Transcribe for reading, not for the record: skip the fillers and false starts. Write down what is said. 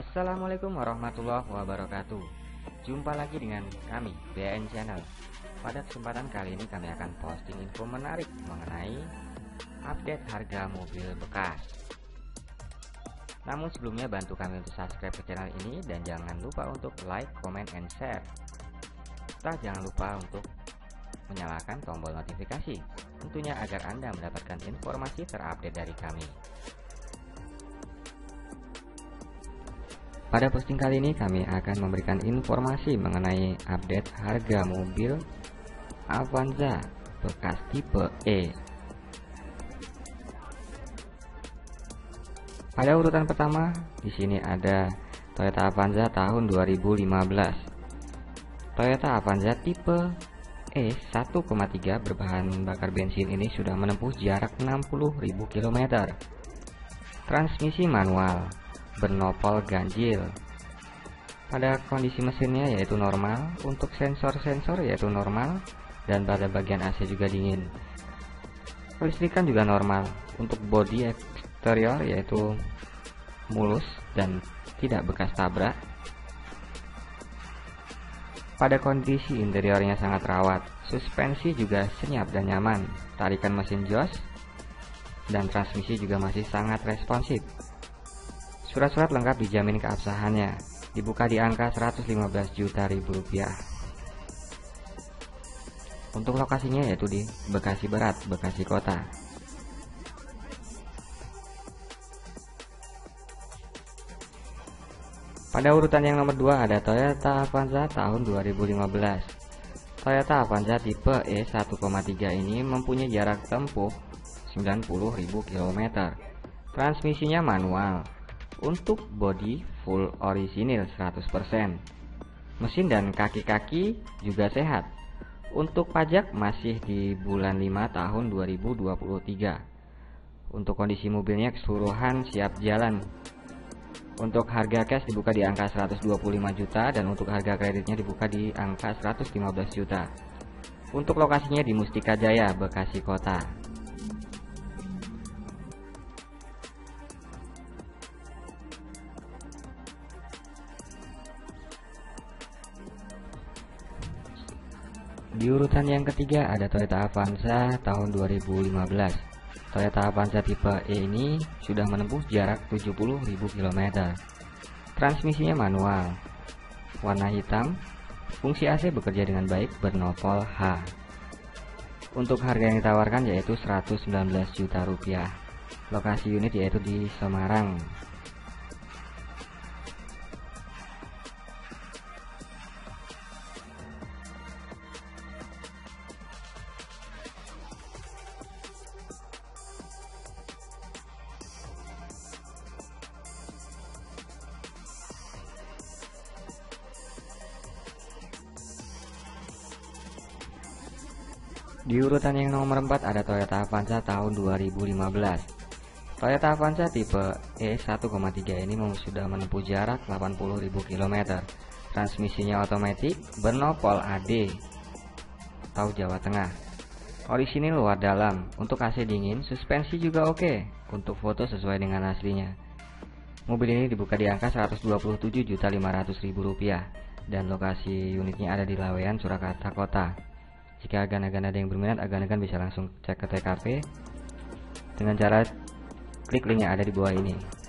Assalamualaikum warahmatullahi wabarakatuh. Jumpa lagi dengan kami BN Channel. Pada kesempatan kali ini kami akan posting info menarik mengenai update harga mobil bekas. Namun sebelumnya bantu kami untuk subscribe ke channel ini dan jangan lupa untuk like, comment, and share. Serta jangan lupa untuk menyalakan tombol notifikasi, tentunya agar Anda mendapatkan informasi terupdate dari kami. Pada posting kali ini kami akan memberikan informasi mengenai update harga mobil Avanza bekas tipe E. Pada urutan pertama di sini ada Toyota Avanza tahun 2015. Toyota Avanza tipe E 1,3 berbahan bakar bensin ini sudah menempuh jarak 60.000 km. Transmisi manual, bernopol ganjil. Pada kondisi mesinnya yaitu normal, untuk sensor-sensor yaitu normal, dan pada bagian AC juga dingin. Kelistrikan juga normal. Untuk bodi eksterior yaitu mulus dan tidak bekas tabrak. Pada kondisi interiornya sangat rawat. Suspensi juga senyap dan nyaman. Tarikan mesin jos dan transmisi juga masih sangat responsif. Surat-surat lengkap dijamin keabsahannya. Dibuka di angka 115 juta rupiah. Untuk lokasinya yaitu di Bekasi Berat, Bekasi Kota. Pada urutan yang nomor 2 ada Toyota Avanza tahun 2015. Toyota Avanza tipe E 1,3 ini mempunyai jarak tempuh 90.000 km. Transmisinya manual. Untuk bodi full orisinil 100%. Mesin dan kaki-kaki juga sehat. Untuk pajak masih di bulan 5 tahun 2023. Untuk kondisi mobilnya keseluruhan siap jalan. Untuk harga cash dibuka di angka 125 juta, dan untuk harga kreditnya dibuka di angka 115 juta. Untuk lokasinya di Mustika Jaya, Bekasi Kota. Di urutan yang ketiga ada Toyota Avanza tahun 2015. Toyota Avanza tipe E ini sudah menempuh jarak 70.000 km. Transmisinya manual. Warna hitam. Fungsi AC bekerja dengan baik, bernopol H. Untuk harga yang ditawarkan yaitu 119 juta rupiah. Lokasi unit yaitu di Semarang. Di urutan yang nomor 4 ada Toyota Avanza tahun 2015. Toyota Avanza tipe E 1,3 ini sudah menempuh jarak 80.000 km. Transmisinya otomatis, bernopol AD atau Jawa Tengah. Orisinil luar dalam, untuk AC dingin, suspensi juga oke. Untuk foto sesuai dengan aslinya. Mobil ini dibuka di angka 127.500.000 rupiah, dan lokasi unitnya ada di Laweyan, Surakarta Kota. Jika agan-agan ada yang berminat, agan-agan bisa langsung cek ke TKP dengan cara klik link yang ada di bawah ini.